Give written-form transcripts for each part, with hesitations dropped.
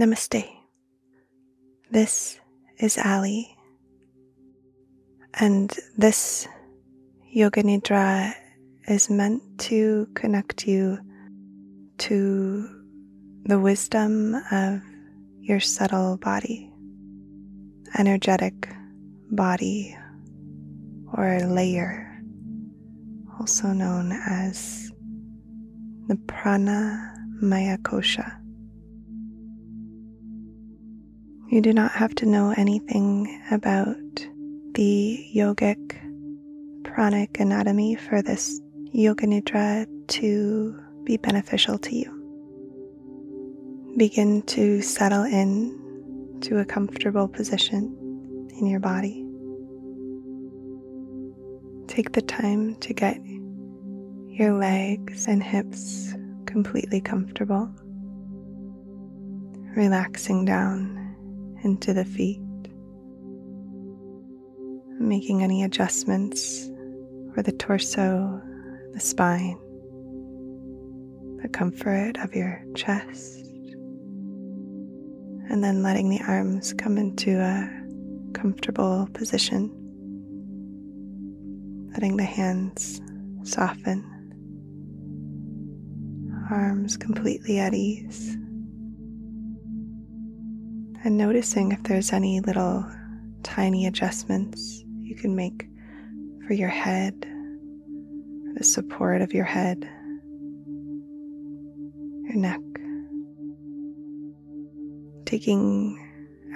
Namaste. This is Ally, and this Yoga Nidra is meant to connect you to the wisdom of your subtle body, energetic body, or layer, also known as the Pranamaya Kosha. You do not have to know anything about the yogic pranic anatomy for this Yoga Nidra to be beneficial to you. Begin to settle in to a comfortable position in your body. Take the time to get your legs and hips completely comfortable, relaxing down into the feet, making any adjustments for the torso, the spine, the comfort of your chest, and then letting the arms come into a comfortable position, letting the hands soften, arms completely at ease. And noticing if there's any little tiny adjustments you can make for your head, for the support of your head, your neck. Taking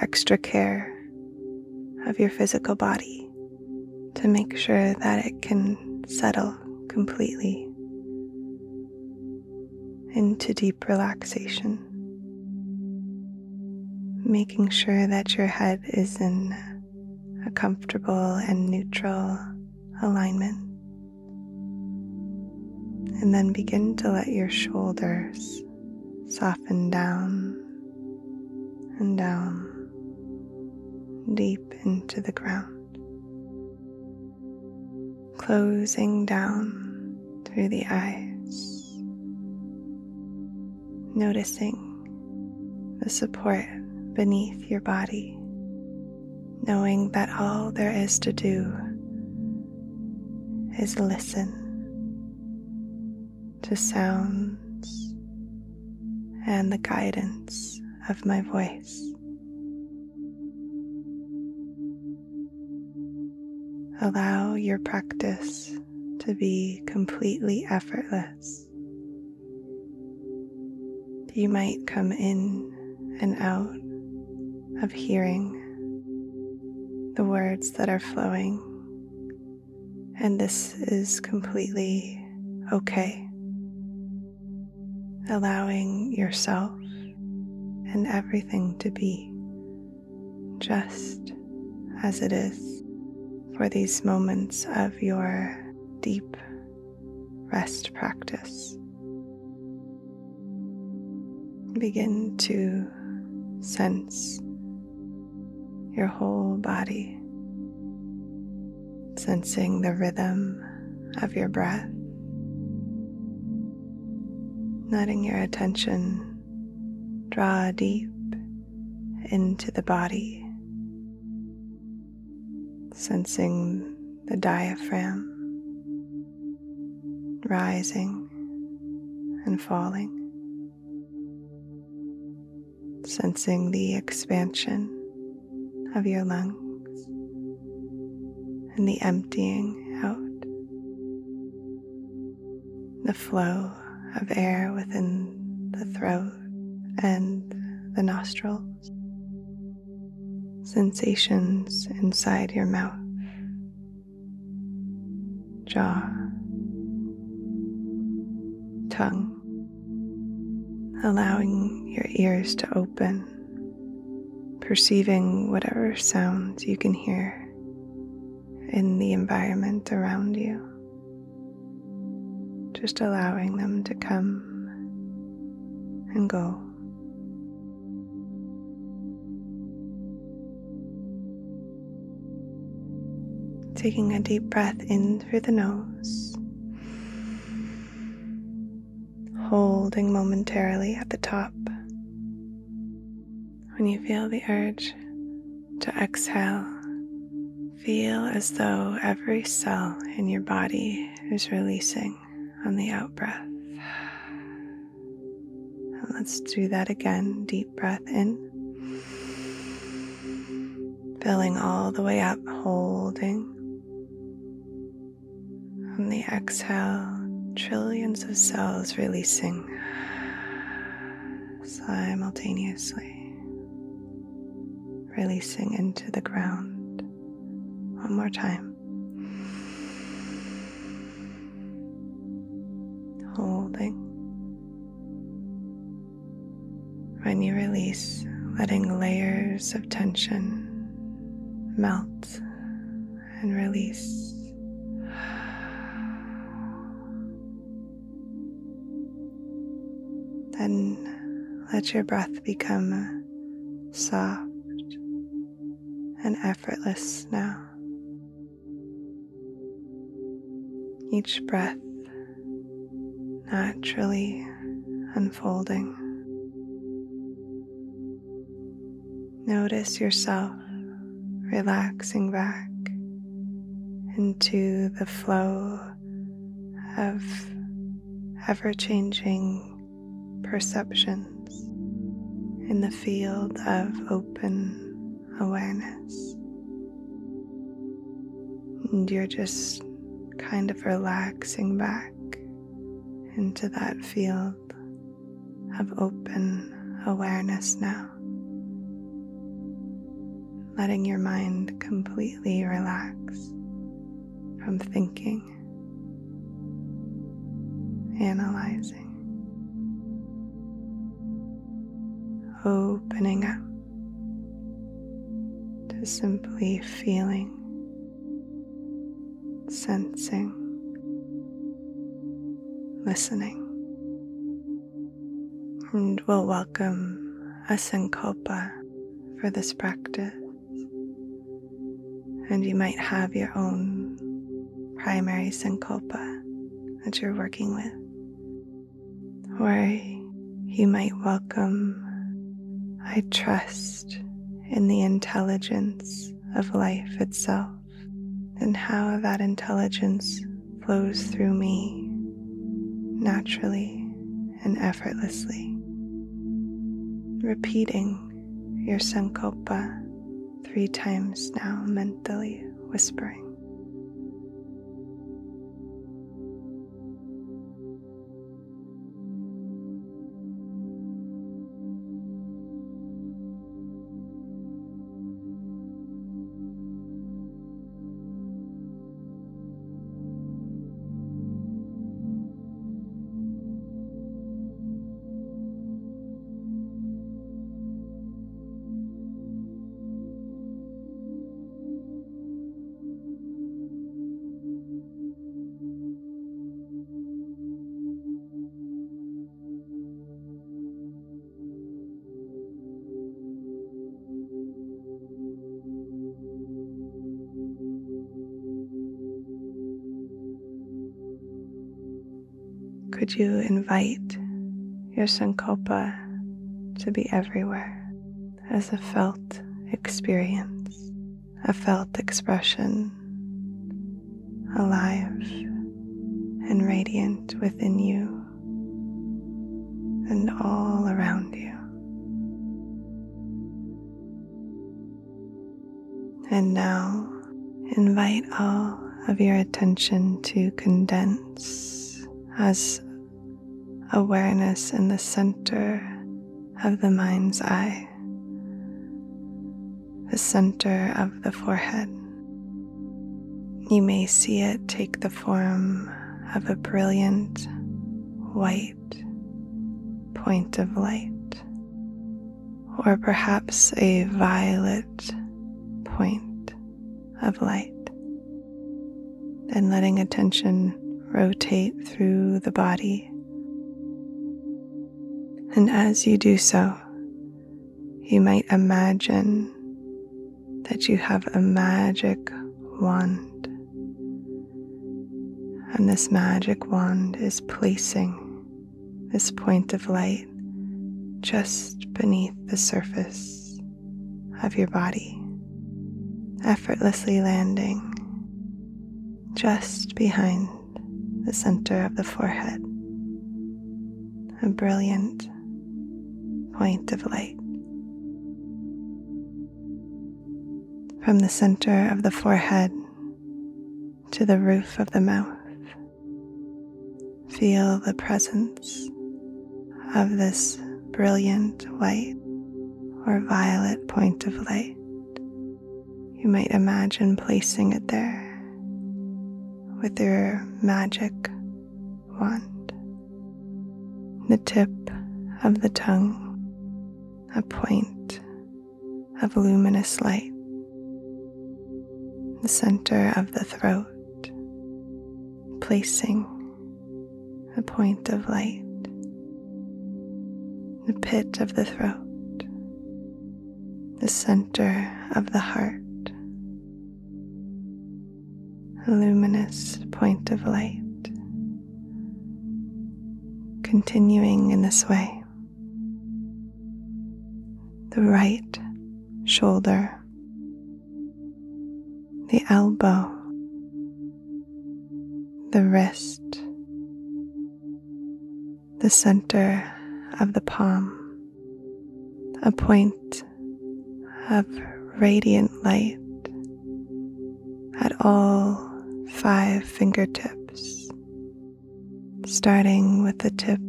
extra care of your physical body to make sure that it can settle completely into deep relaxation. Making sure that your head is in a comfortable and neutral alignment. And then begin to let your shoulders soften down and down, deep into the ground. Closing down through the eyes. Noticing the support beneath your body, knowing that all there is to do is listen to sounds and the guidance of my voice. Allow your practice to be completely effortless. You might come in and out of hearing the words that are flowing, and this is completely okay. Allowing yourself and everything to be just as it is for these moments of your deep rest practice. Begin to sense your whole body, sensing the rhythm of your breath, letting your attention draw deep into the body, sensing the diaphragm rising and falling, sensing the expansion of your lungs and the emptying out, the flow of air within the throat and the nostrils, sensations inside your mouth, jaw, tongue, allowing your ears to open, perceiving whatever sounds you can hear in the environment around you, just allowing them to come and go. Taking a deep breath in through the nose, holding momentarily at the top, When you feel the urge to exhale, feel as though every cell in your body is releasing on the out-breath. Let's do that again. Deep breath in, filling all the way up, holding. On the exhale, trillions of cells releasing simultaneously, releasing into the ground. One more time. Holding. When you release, letting layers of tension melt and release. Then let your breath become soft and effortless now. Each breath naturally unfolding. Notice yourself relaxing back into the flow of ever-changing perceptions in the field of open awareness, and you're just kind of relaxing back into that field of open awareness now, letting your mind completely relax from thinking, analyzing, opening up, simply feeling, sensing, listening. And we'll welcome a sankalpa for this practice. And you might have your own primary sankalpa that you're working with. Or you might welcome, I trust in the intelligence of life itself and how that intelligence flows through me naturally and effortlessly. Repeating your sankalpa 3 times now, mentally whispering. Could you invite your sankalpa to be everywhere as a felt experience, a felt expression, alive and radiant within you and all around you? And now invite all of your attention to condense as awareness in the center of the mind's eye, the center of the forehead. You may see it take the form of a brilliant white point of light, or perhaps a violet point of light, and letting attention rotate through the body. And as you do so, you might imagine that you have a magic wand. And this magic wand is placing this point of light just beneath the surface of your body, effortlessly landing just behind the center of the forehead, a brilliant point of light. From the center of the forehead to the roof of the mouth, feel the presence of this brilliant white or violet point of light. You might imagine placing it there with your magic wand. The tip of the tongue, a point of luminous light. The center of the throat, placing a point of light. The pit of the throat, the center of the heart, a luminous point of light. Continuing in this way, the right shoulder, the elbow, the wrist, the center of the palm, a point of radiant light at all 5 fingertips, starting with the tip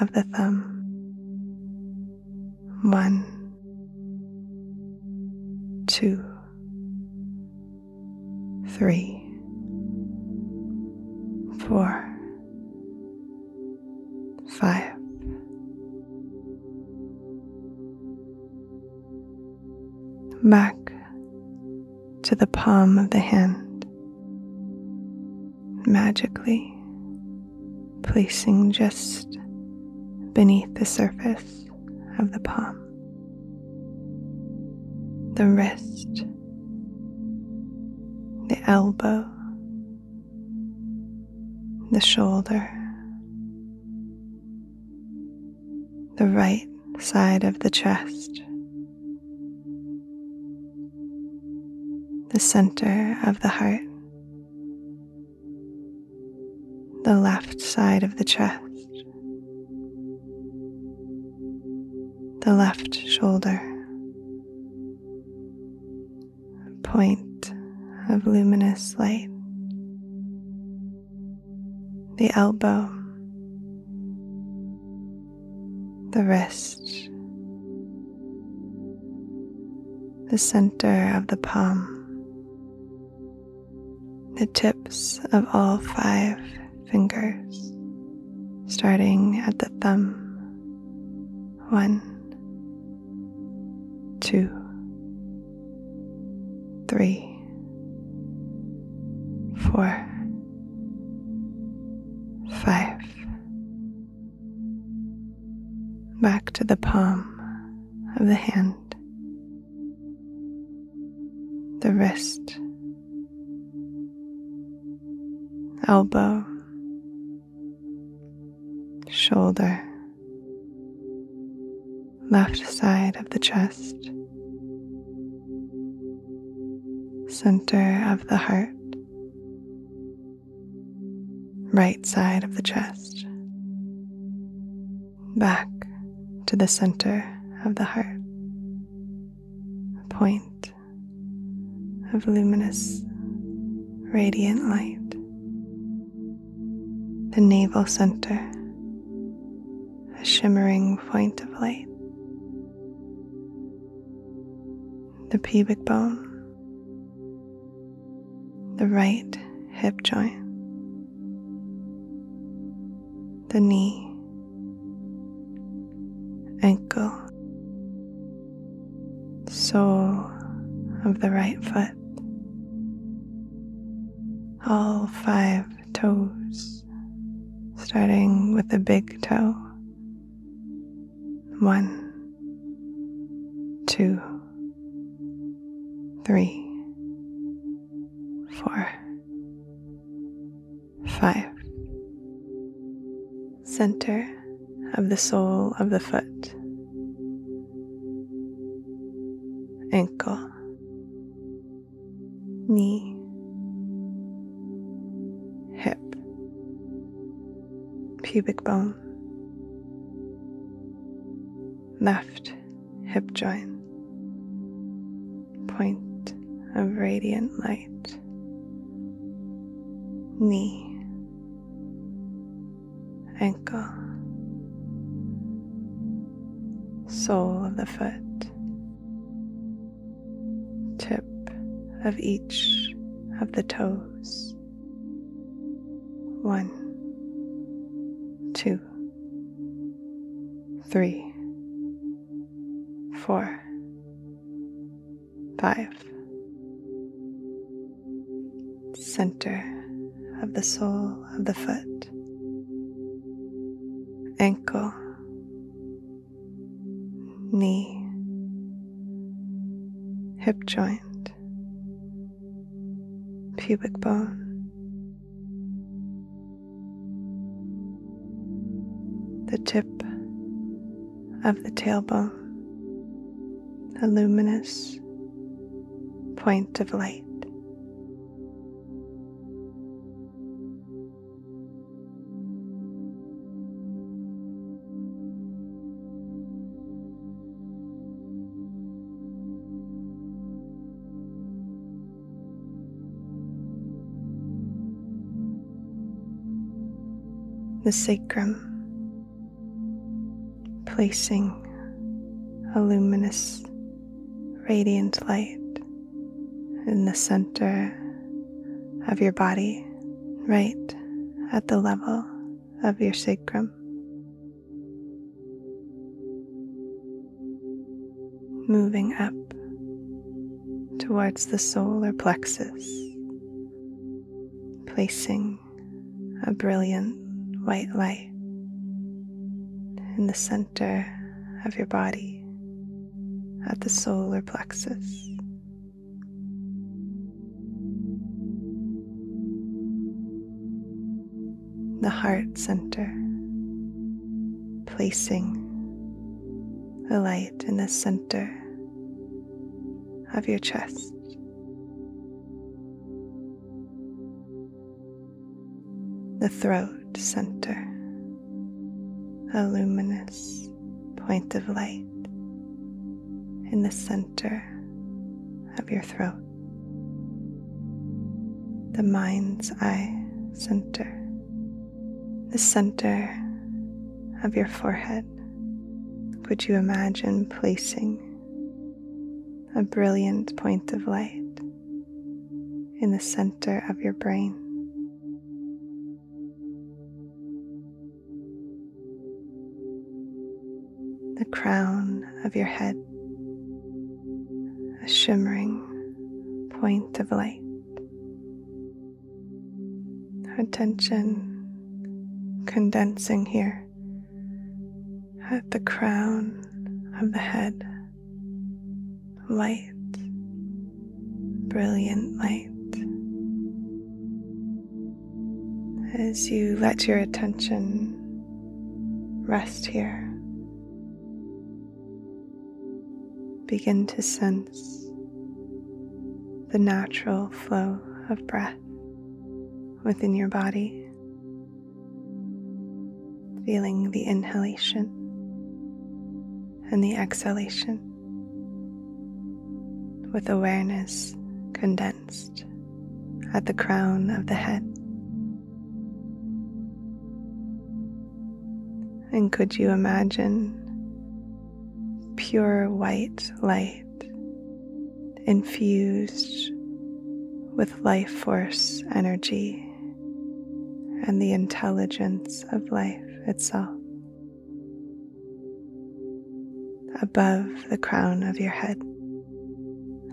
of the thumb. 1, 2, 3, 4, 5. Back to the palm of the hand, magically placing just beneath the surface of the palm, the wrist, the elbow, the shoulder, the right side of the chest, the center of the heart, the left side of the chest, the left shoulder, a point of luminous light, the elbow, the wrist, the center of the palm, the tips of all 5 fingers, starting at the thumb. 1, 2, 3, 4, 5. Back to the palm of the hand, the wrist, elbow, shoulder, left side of the chest, center of the heart, right side of the chest, back to the center of the heart, a point of luminous, radiant light, the navel center, a shimmering point of light, the pubic bone, the right hip joint, the knee, ankle, sole of the right foot, all 5 toes, starting with the big toe. 1, 2, 3, 4, 5. Center of the sole of the foot, ankle, knee, hip, pubic bone, left hip joint, point of radiant light, knee, ankle, sole of the foot, tip of each of the toes, 1, 2, 3, 4, 5, center of the sole of the foot, ankle, knee, hip joint, pubic bone, the tip of the tailbone, a luminous point of light. The sacrum, placing a luminous, radiant light in the center of your body, right at the level of your sacrum. Moving up towards the solar plexus, placing a brilliant white light in the center of your body at the solar plexus. The heart center, placing the light in the center of your chest. The throat center, a luminous point of light in the center of your throat. The mind's eye center, the center of your forehead. Could you imagine placing a brilliant point of light in the center of your brain? The crown of your head, a shimmering point of light. Our attention condensing here at the crown of the head, light, brilliant light. As you let your attention rest here, begin to sense the natural flow of breath within your body, feeling the inhalation and the exhalation with awareness condensed at the crown of the head. And could you imagine pure white light infused with life force energy and the intelligence of life itself above the crown of your head?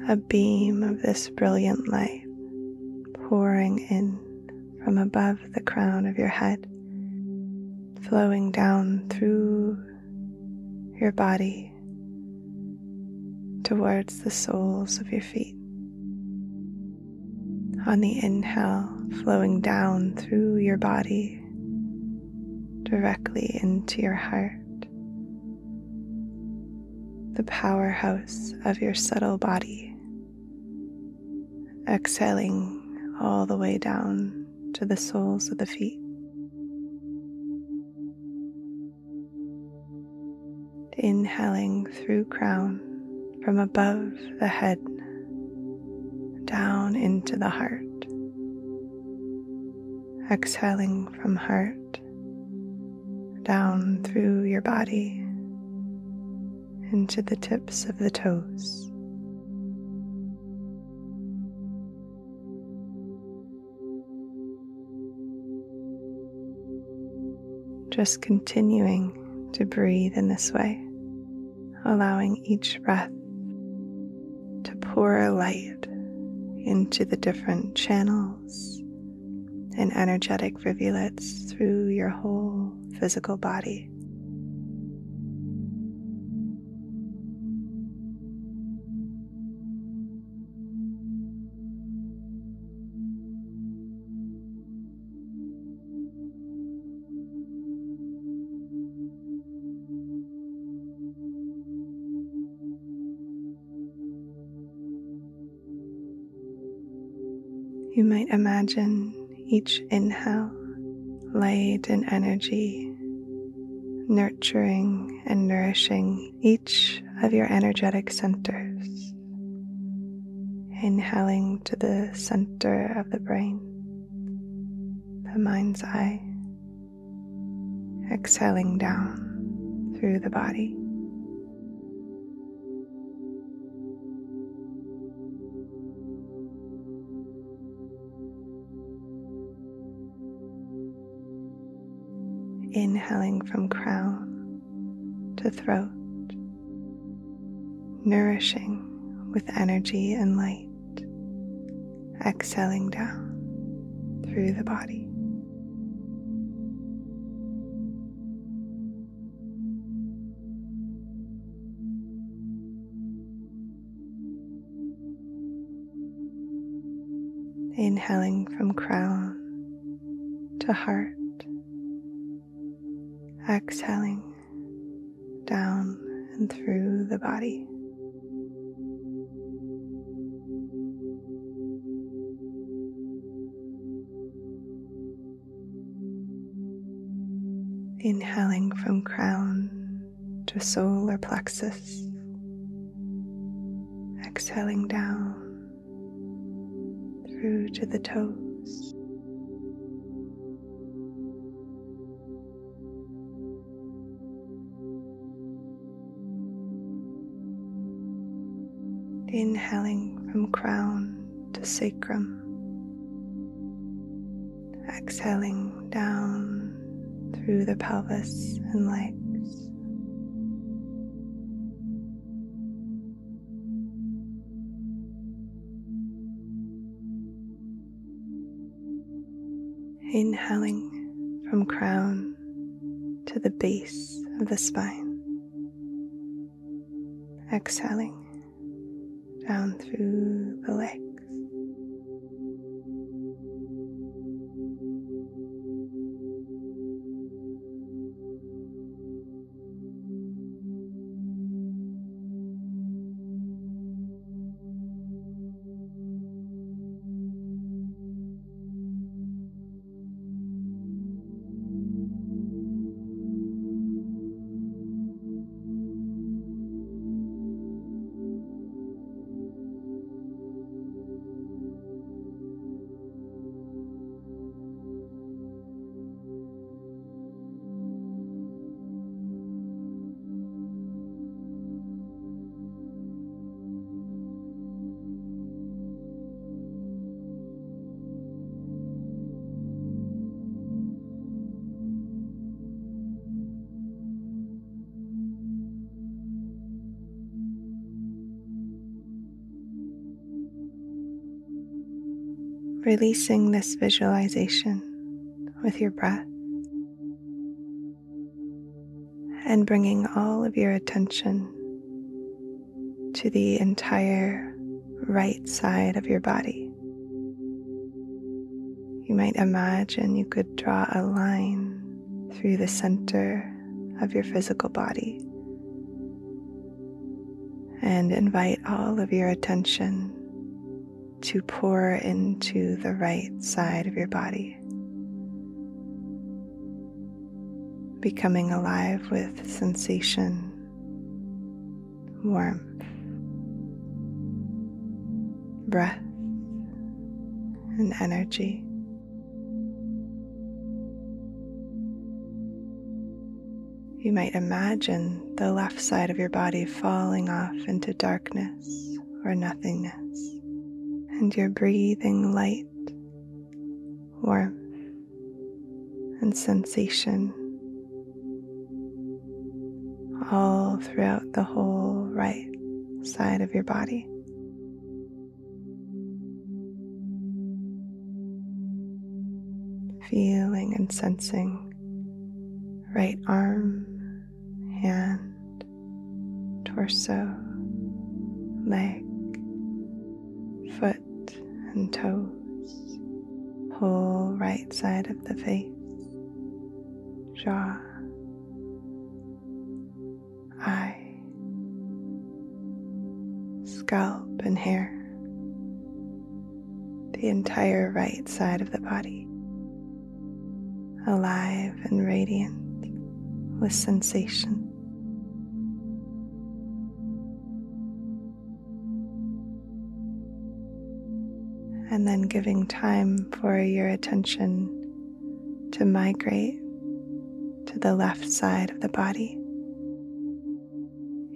A beam of this brilliant light pouring in from above the crown of your head, flowing down through your body towards the soles of your feet. On the inhale, flowing down through your body, directly into your heart. the powerhouse of your subtle body, exhaling all the way down to the soles of the feet. Inhaling through crown from above the head down into the heart. Exhaling from heart down through your body into the tips of the toes. Just continuing to breathe in this way, allowing each breath to pour light into the different channels and energetic rivulets through your whole physical body. You might imagine each inhale, light and energy, nurturing and nourishing each of your energetic centers. Inhaling to the center of the brain, the mind's eye, exhaling down through the body. Inhaling from crown to throat, nourishing with energy and light, exhaling down through the body. Inhaling from crown to heart, exhaling down and through the body. Inhaling from crown to solar plexus, exhaling down through to the toes. Inhaling from crown to sacrum, exhaling down through the pelvis and legs. Inhaling from crown to the base of the spine, exhaling down through the legs. Releasing this visualization with your breath and bringing all of your attention to the entire right side of your body. You might imagine you could draw a line through the center of your physical body, and invite all of your attention to pour into the right side of your body, becoming alive with sensation, warmth, breath, and energy. You might imagine the left side of your body falling off into darkness or nothingness, and you're breathing light, warmth, and sensation all throughout the whole right side of your body. Feeling and sensing right arm, hand, torso, leg, foot, and toes, whole right side of the face, jaw, eye, scalp, and hair, the entire right side of the body, alive and radiant with sensation. And then giving time for your attention to migrate to the left side of the body.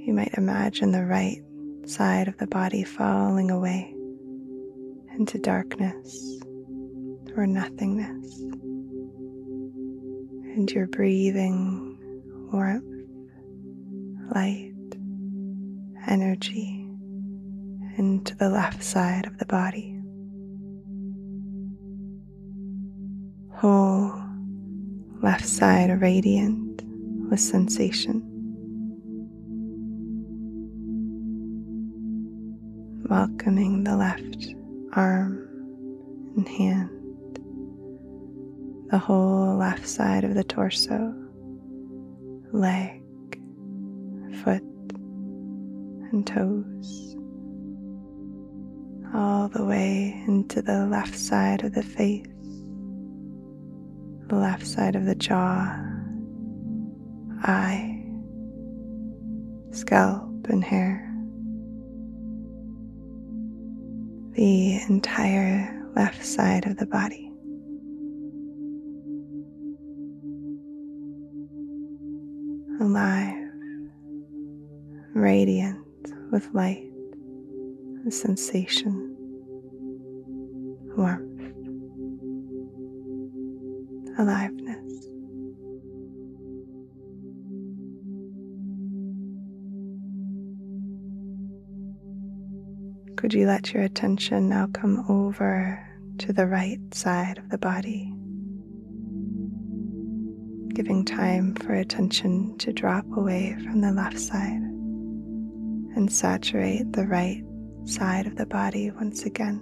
You might imagine the right side of the body falling away into darkness or nothingness. And you're breathing warmth, light, energy into the left side of the body. Whole left side radiant with sensation. Welcoming the left arm and hand, the whole left side of the torso, leg, foot, and toes, all the way into the left side of the face, the left side of the jaw, eye, scalp, and hair, the entire left side of the body. Alive, radiant with light, with sensation, warmth, aliveness. Could you let your attention now come over to the right side of the body? Giving time for attention to drop away from the left side and saturate the right side of the body once again.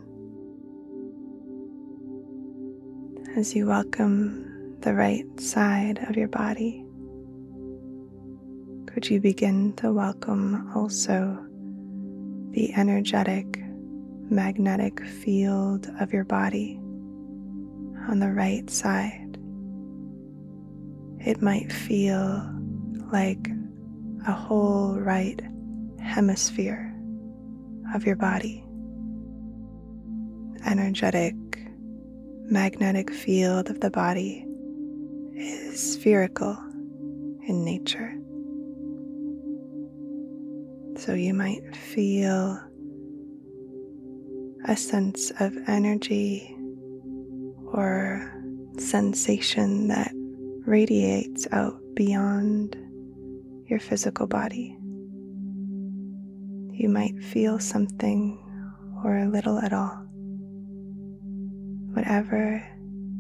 As you welcome the right side of your body, could you begin to welcome also the energetic, magnetic field of your body on the right side? It might feel like a whole right hemisphere of your body. Energetic, magnetic field of the body is spherical in nature. So you might feel a sense of energy or sensation that radiates out beyond your physical body. You might feel something or a little at all. Whatever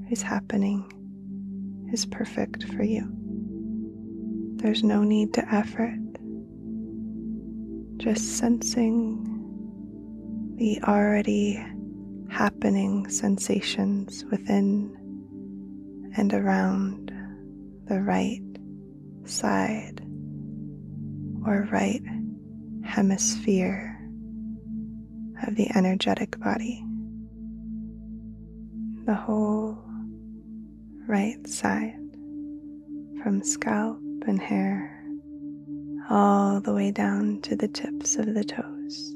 is happening is perfect for you. There's no need to effort, just sensing the already happening sensations within and around the right side or right hemisphere of the energetic body, the whole right side, from scalp and hair all the way down to the tips of the toes.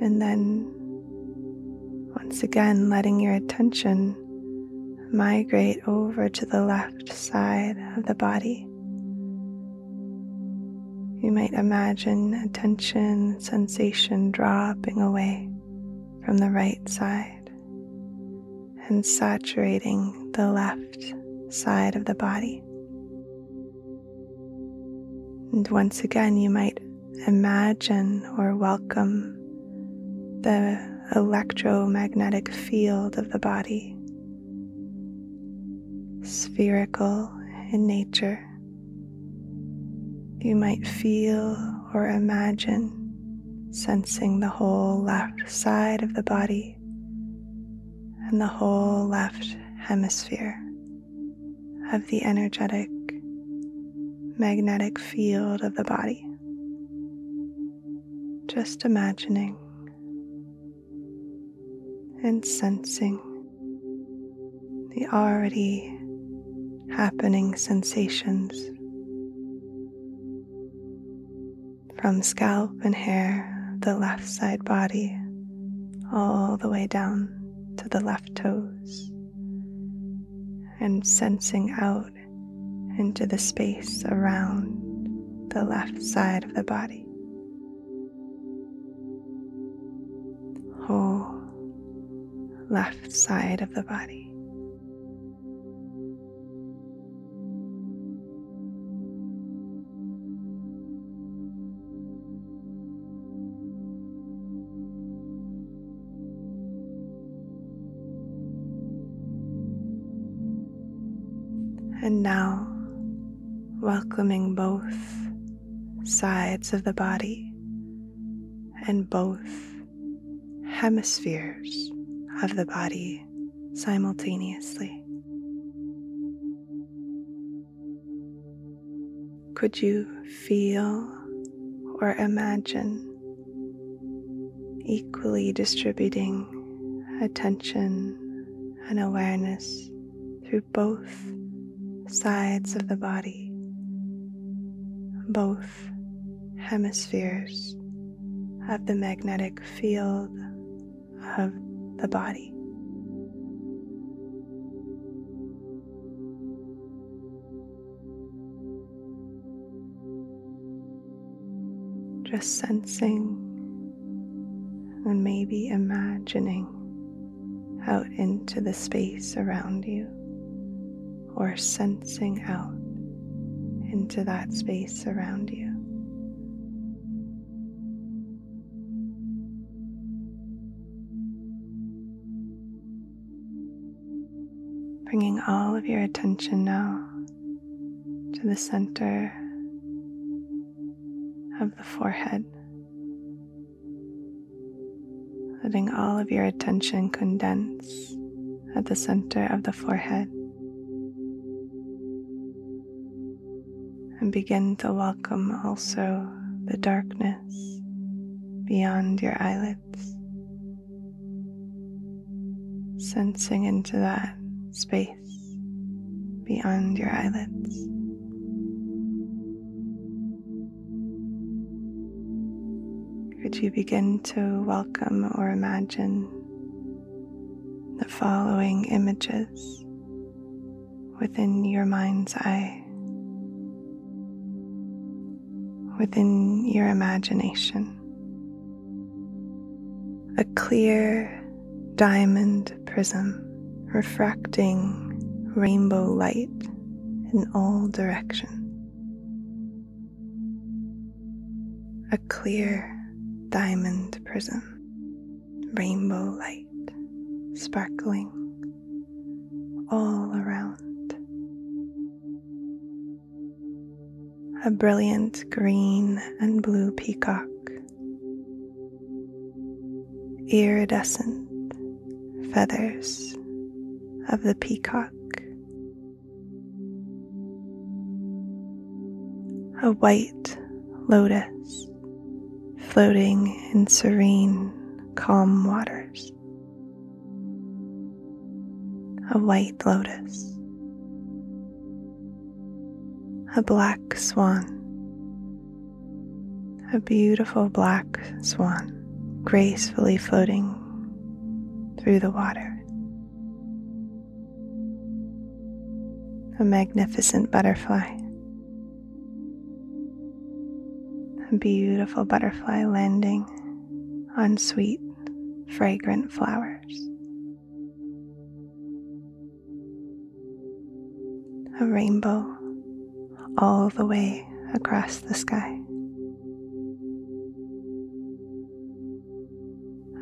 And then once again, letting your attention migrate over to the left side of the body. You might imagine attention, sensation dropping away from the right side and saturating the left side of the body. And once again, you might imagine or welcome the electromagnetic field of the body, spherical in nature. You might feel or imagine sensing the whole left side of the body and the whole left hemisphere of the energetic magnetic field of the body. Just imagining and sensing the already happening sensations from scalp and hair, the left side body, all the way down to the left toes, and sensing out into the space around the left side of the body. Whole left side of the body. And now, welcoming both sides of the body and both hemispheres of the body simultaneously. Could you feel or imagine equally distributing attention and awareness through both sides of the body, both hemispheres of the magnetic field of the body? Just sensing and maybe imagining out into the space around you, or sensing out into that space around you. Bringing all of your attention now to the center of the forehead, letting all of your attention condense at the center of the forehead, and begin to welcome also the darkness beyond your eyelids, sensing into that space beyond your eyelids. Could you begin to welcome or imagine the following images within your mind's eye, within your imagination? A clear diamond prism refracting rainbow light in all directions. A clear diamond prism, rainbow light sparkling all around. A brilliant green and blue peacock, iridescent feathers of the peacock, a white lotus floating in serene, calm waters. A white lotus. A black swan. A beautiful black swan, gracefully floating through the water. A magnificent butterfly. A beautiful butterfly landing on sweet, fragrant flowers. A rainbow all the way across the sky.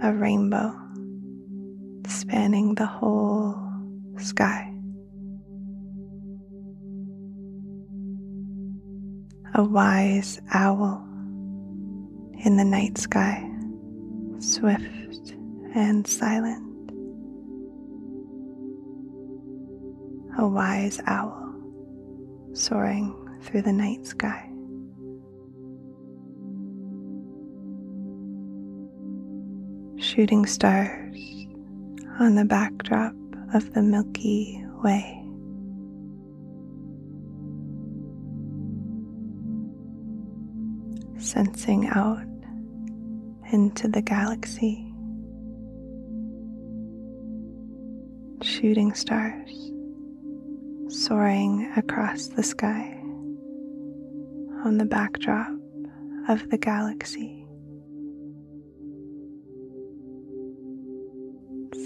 A rainbow spanning the whole sky. A wise owl in the night sky, swift and silent. A wise owl soaring through the night sky. Shooting stars on the backdrop of the Milky Way. Sensing out into the galaxy. Shooting stars soaring across the sky on the backdrop of the galaxy.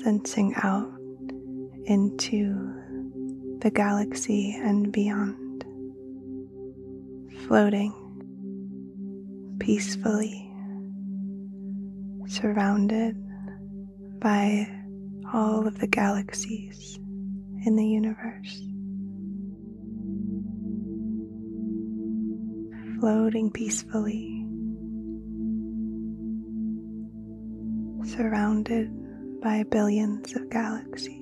Sensing out into the galaxy and beyond. Floating peacefully, surrounded by all of the galaxies in the universe. Floating peacefully, surrounded by billions of galaxies.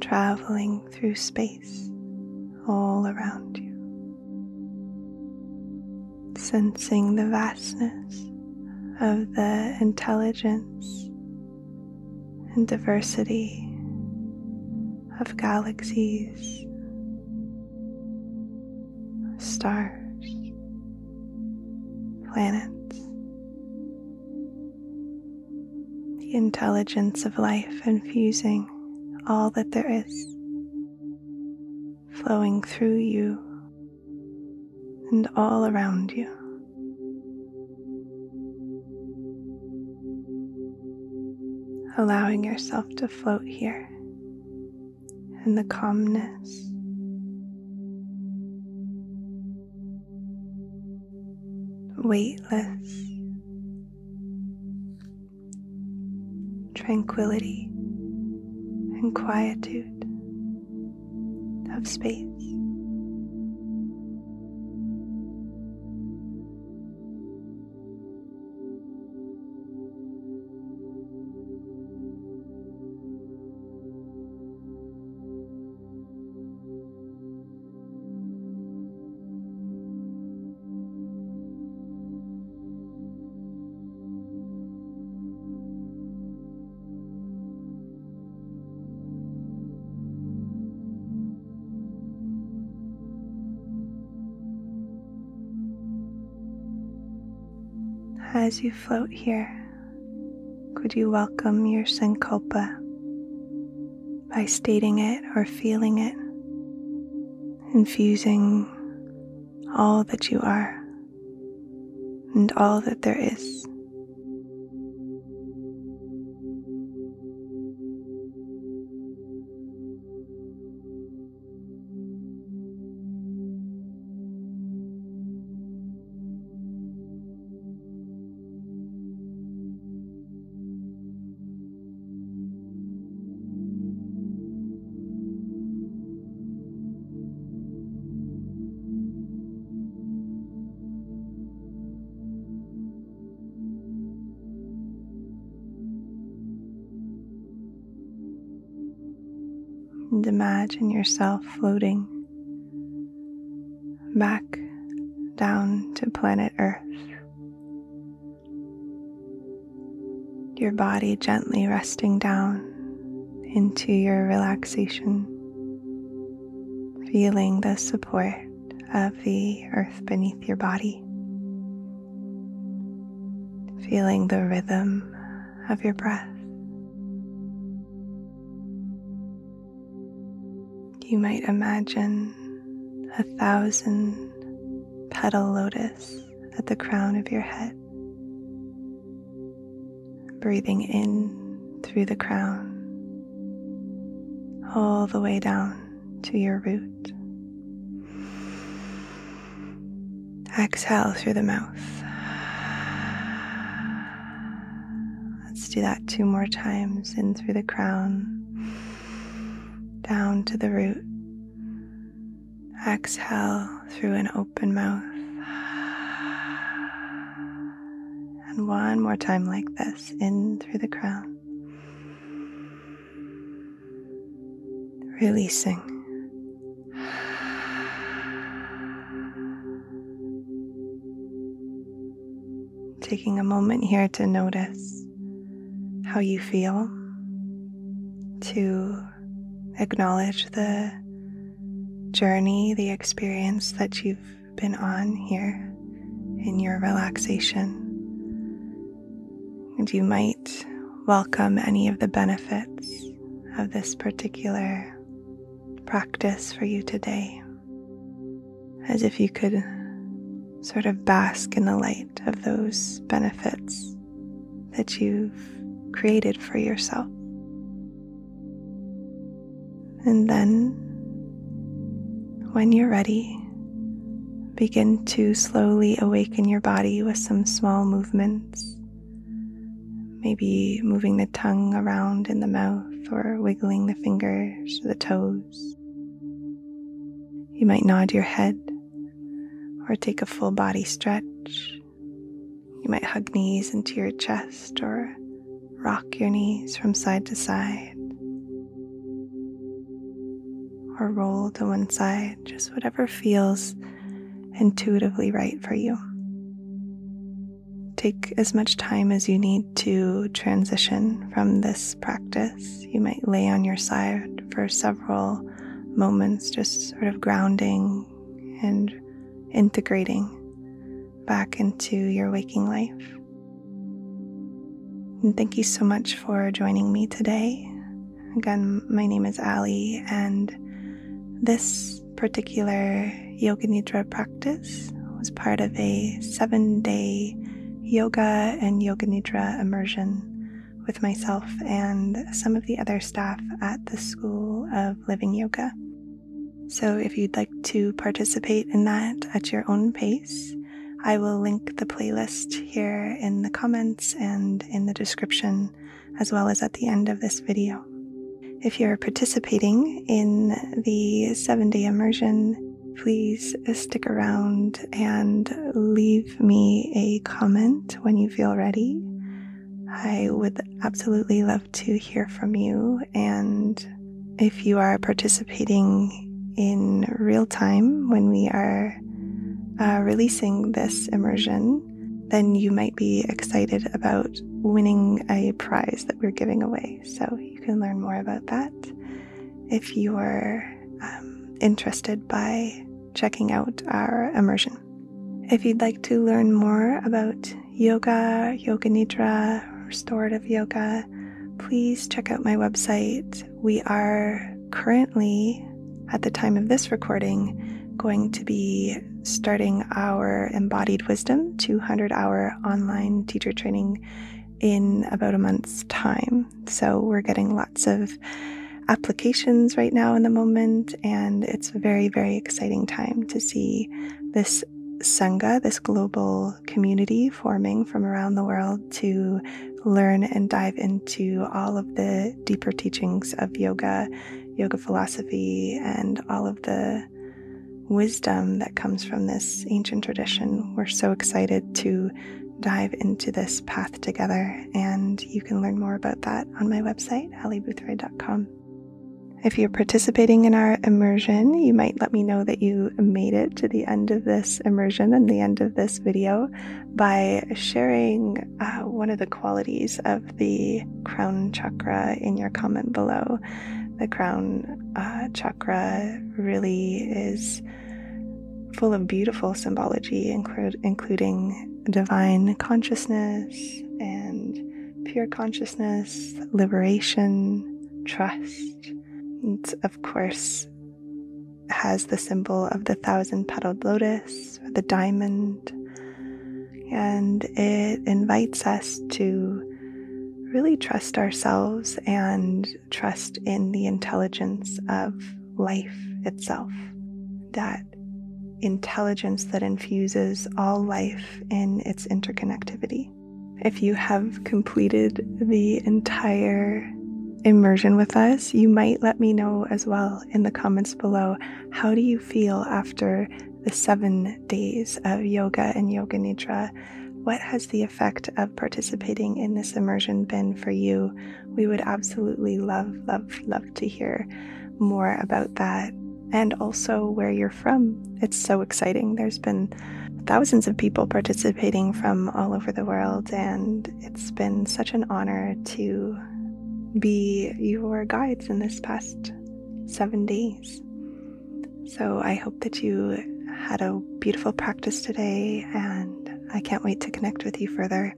Traveling through space all around you. Sensing the vastness of the intelligence and diversity of galaxies, stars, planets, the intelligence of life infusing all that there is, flowing through you and all around you. Allowing yourself to float here in the calmness, weightless tranquility and quietude of space. As you float here, could you welcome your sankalpa by stating it or feeling it, infusing all that you are and all that there is. and imagine yourself floating back down to planet Earth. Your body gently resting down into your relaxation, feeling the support of the earth beneath your body, feeling the rhythm of your breath. You might imagine 1,000 petal lotus at the crown of your head, breathing in through the crown, all the way down to your root. Exhale through the mouth. Let's do that 2 more times, in through the crown, down to the root. Exhale through an open mouth. And one more time like this, in through the crown. Releasing. Taking a moment here to notice how you feel, to acknowledge the journey, the experience that you've been on here in your relaxation. And you might welcome any of the benefits of this particular practice for you today, as if you could sort of bask in the light of those benefits that you've created for yourself. And then, when you're ready, begin to slowly awaken your body with some small movements. Maybe moving the tongue around in the mouth, or wiggling the fingers or the toes. You might nod your head or take a full body stretch. You might hug knees into your chest or rock your knees from side to side, or roll to one side, just whatever feels intuitively right for you. Take as much time as you need to transition from this practice. You might lay on your side for several moments, just sort of grounding and integrating back into your waking life. And thank you so much for joining me today. Again, my name is Ally, and this particular Yoga Nidra practice was part of a 7-day yoga and Yoga Nidra immersion with myself and some of the other staff at the School of Living Yoga. So if you'd like to participate in that at your own pace, I will link the playlist here in the comments and in the description, as well as at the end of this video. If you're participating in the 7-day immersion, please stick around and leave me a comment when you feel ready. I would absolutely love to hear from you. And if you are participating in real time when we are releasing this immersion, then you might be excited about winning a prize that we're giving away. So you can learn more about that if you are interested by checking out our immersion. If you'd like to learn more about yoga, Yoga Nidra, restorative yoga, please check out my website. We are currently, at the time of this recording, going to be starting our Embodied Wisdom 200-hour online teacher training in about a month's time. So we're getting lots of applications right now in the moment, and it's a very, very exciting time to see this Sangha, this global community forming from around the world to learn and dive into all of the deeper teachings of yoga philosophy, and all of the wisdom that comes from this ancient tradition. We're so excited to dive into this path together, and you can learn more about that on my website, allyboothroyd.com. If you're participating in our immersion, you might let me know that you made it to the end of this immersion and the end of this video by sharing one of the qualities of the crown chakra in your comment below. The crown chakra really is full of beautiful symbology, including divine consciousness and pure consciousness, liberation, trust. It, of course, has the symbol of the 1,000-petaled lotus, or the diamond, and it invites us to really trust ourselves and trust in the intelligence of life itself. That intelligence that infuses all life in its interconnectivity. If you have completed the entire immersion with us, you might let me know as well in the comments below, how do you feel after the 7 days of yoga and yoga nidra? What has the effect of participating in this immersion been for you? We would absolutely love to hear more about that, and also where you're from. It's so exciting. There's been thousands of people participating from all over the world, and it's been such an honor to be your guides in this past 7 days. So I hope that you had a beautiful practice today, and I can't wait to connect with you further.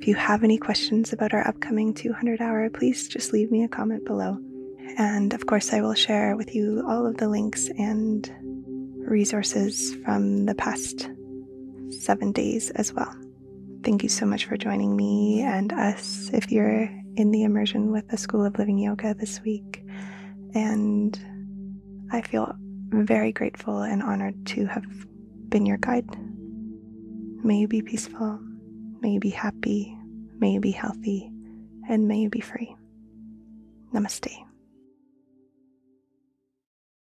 If you have any questions about our upcoming 200-hour, please just leave me a comment below. And of course, I will share with you all of the links and resources from the past 7 days as well. Thank you so much for joining me and us if you're in the immersion with the School of Living Yoga this week. And I feel very grateful and honored to have been your guide. May you be peaceful, may you be happy, may you be healthy, and may you be free. Namaste.